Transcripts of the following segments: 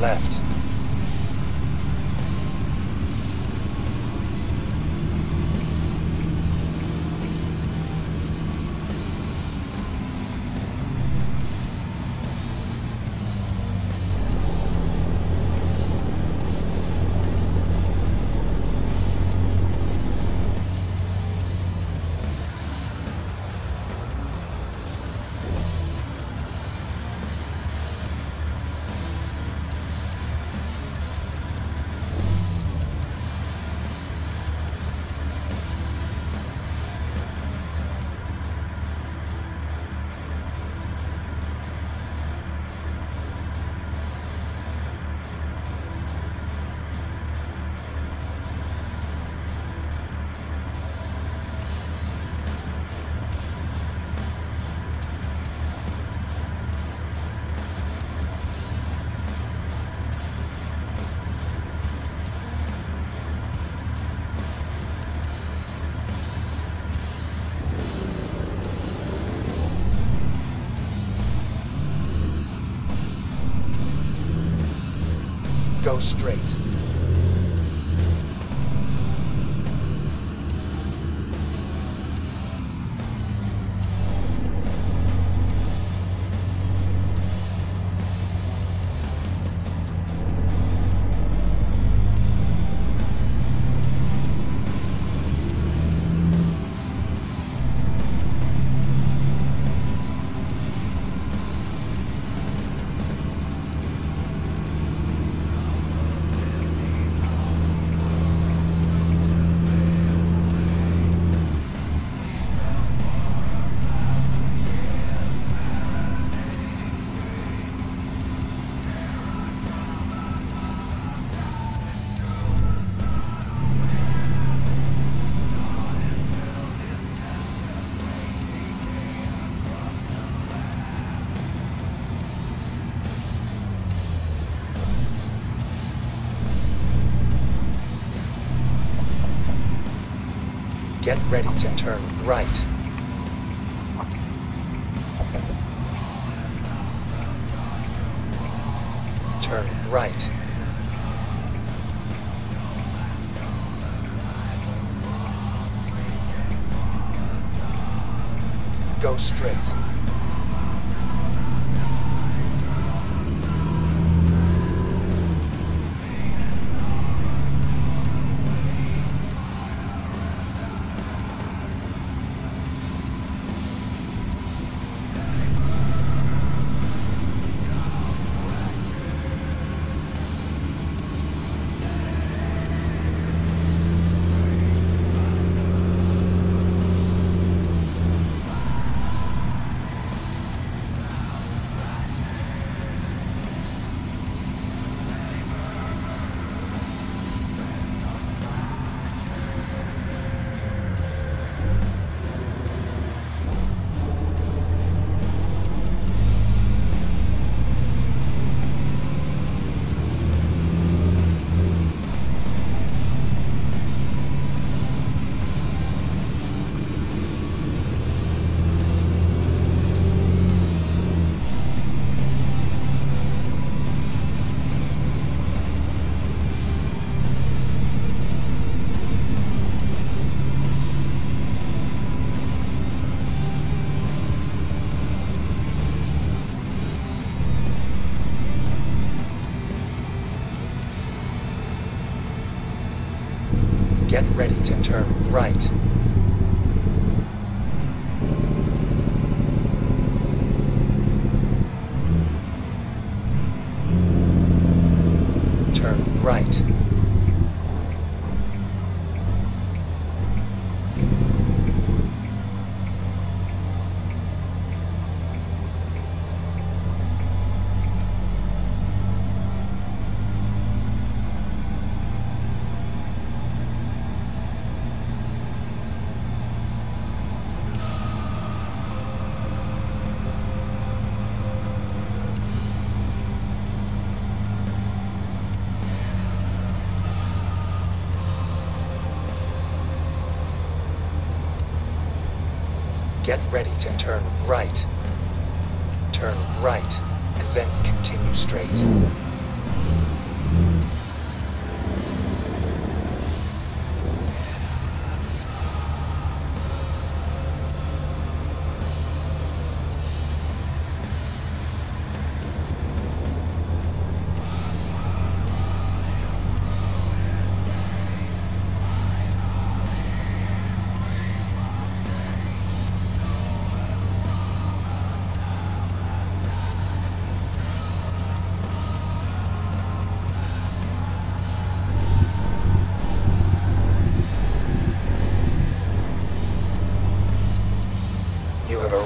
left. Go straight. Get ready to turn right. Turn right. Go straight. Get ready to turn right. Turn right. Get ready to turn right. Turn right, and then continue straight.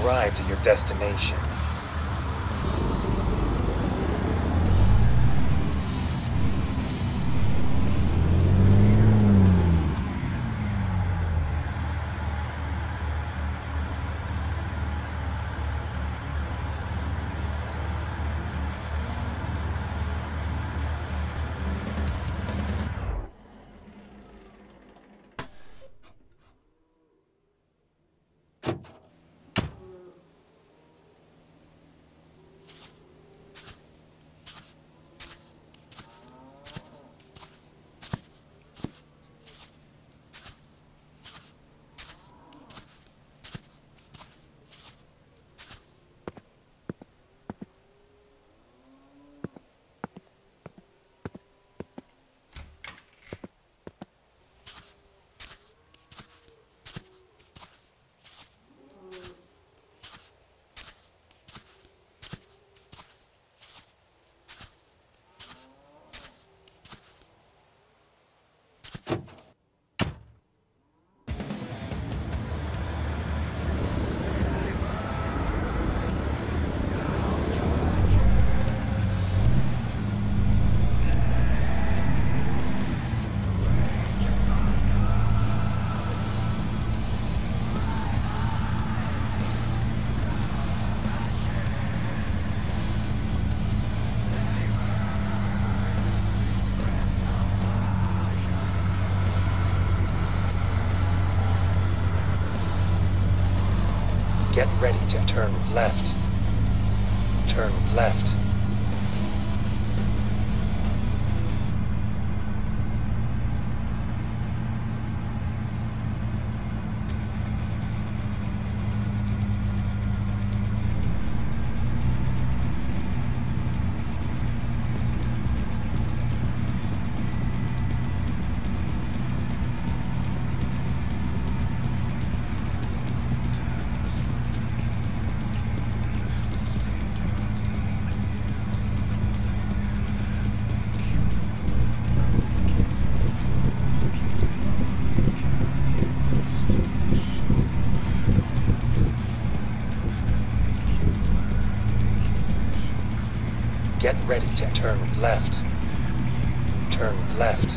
arrived at your destination. Get ready to turn left. Turn left. Get ready to turn left. Turn left.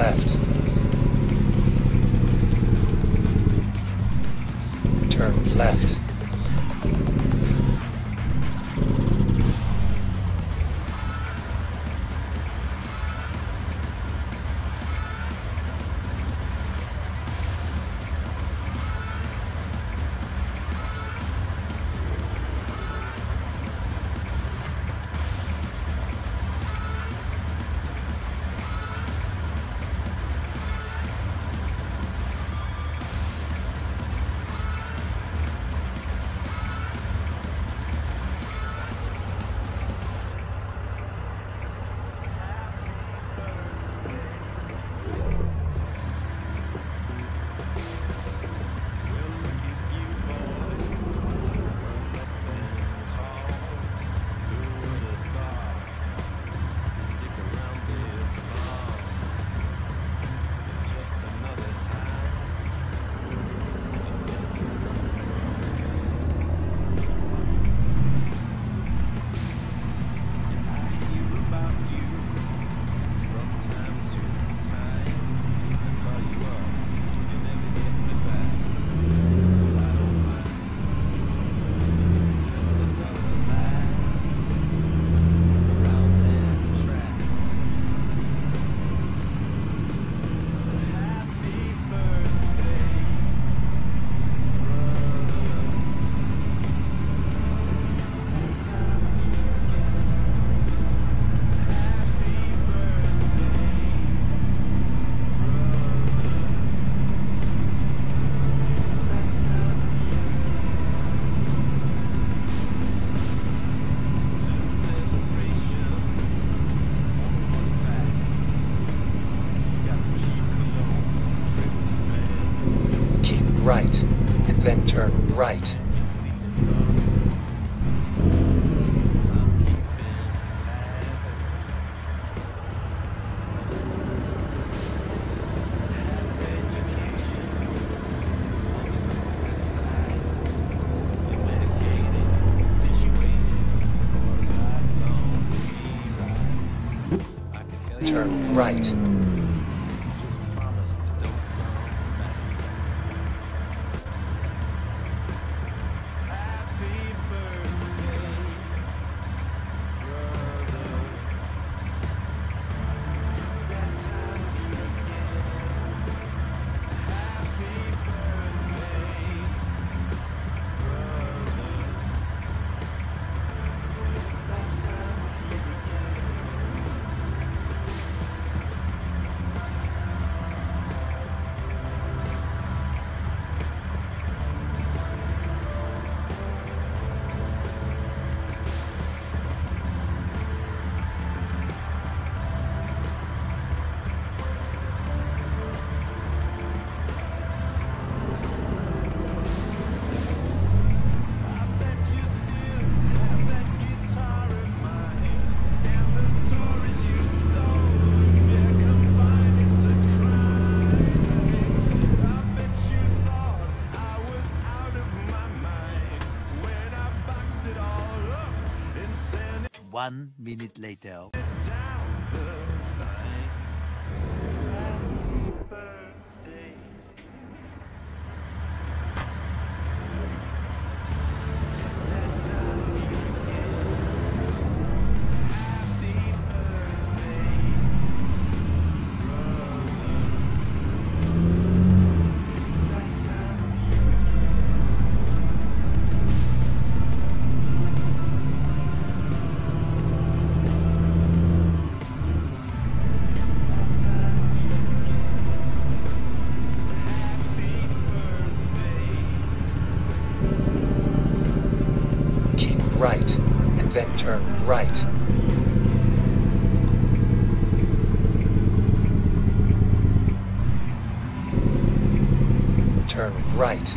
left. Turn left. Right, and then turn right. Turn right. One minute later. Right, and then turn right. Turn right.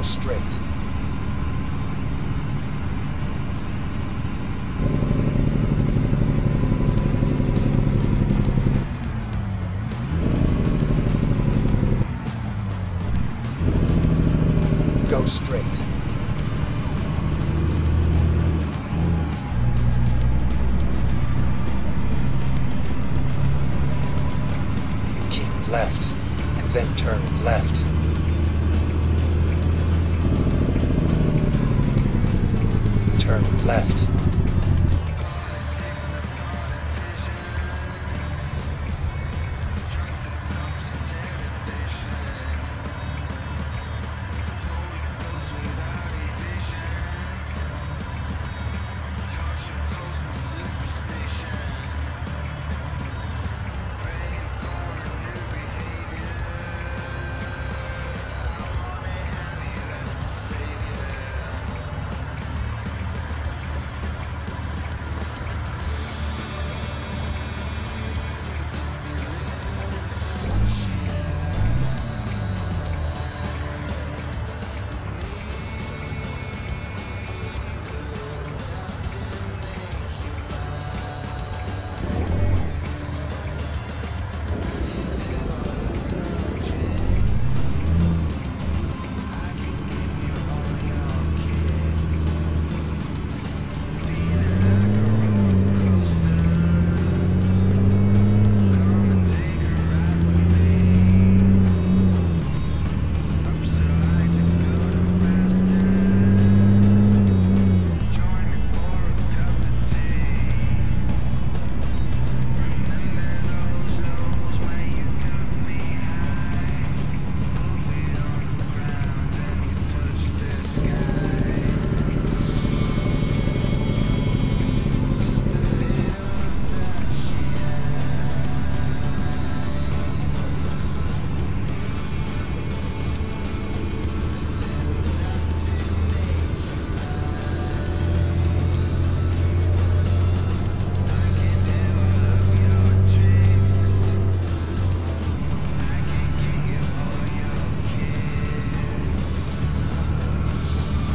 go straight. Go straight. Keep left and then turn left. Turn left.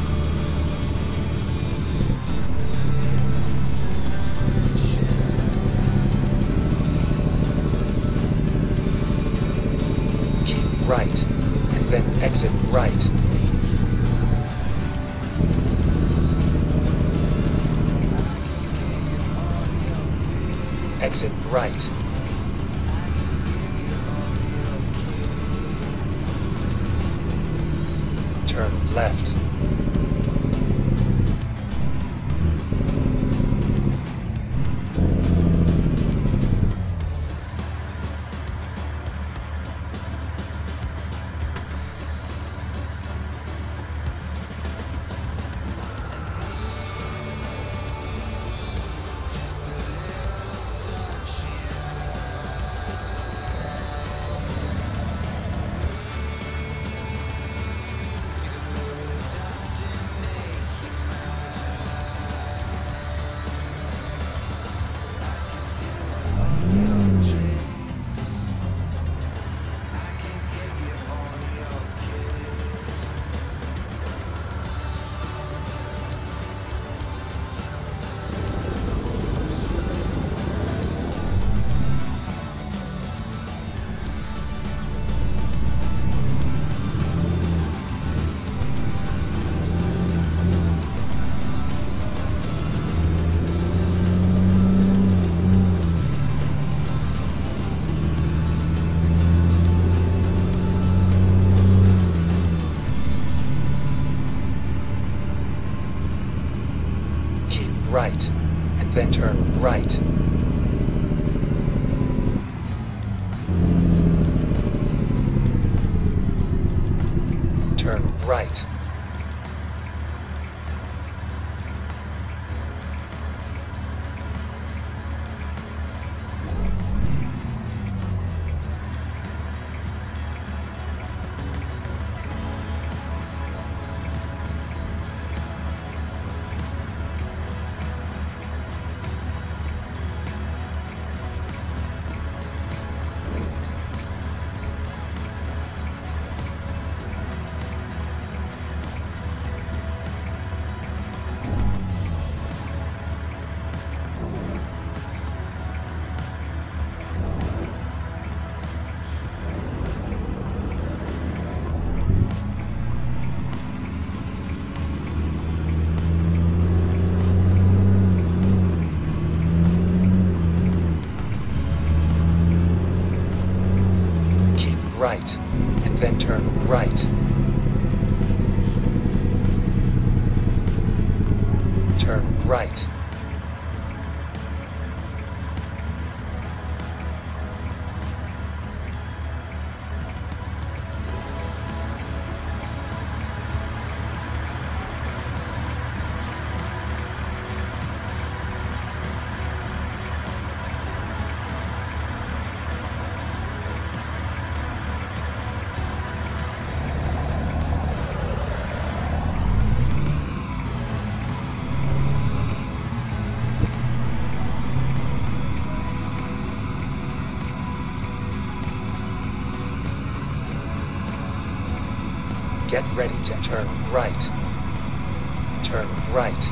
Right, and then exit right. Exit right. Turn left. Right, and then turn right. Turn right. then turn right. Turn right. Get ready to turn right. Turn right.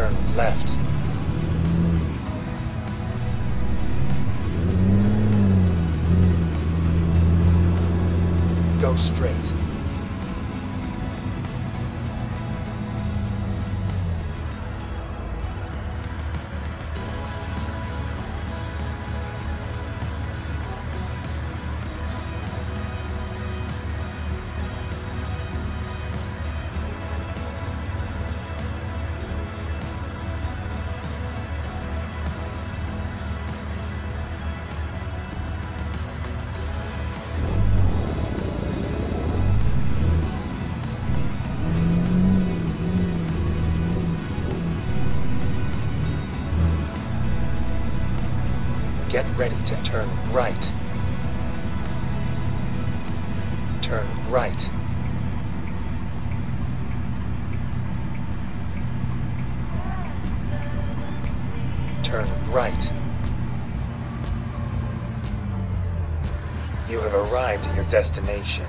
Turn left. Go straight. Get ready to turn right. Turn right. Turn right. You have arrived at your destination.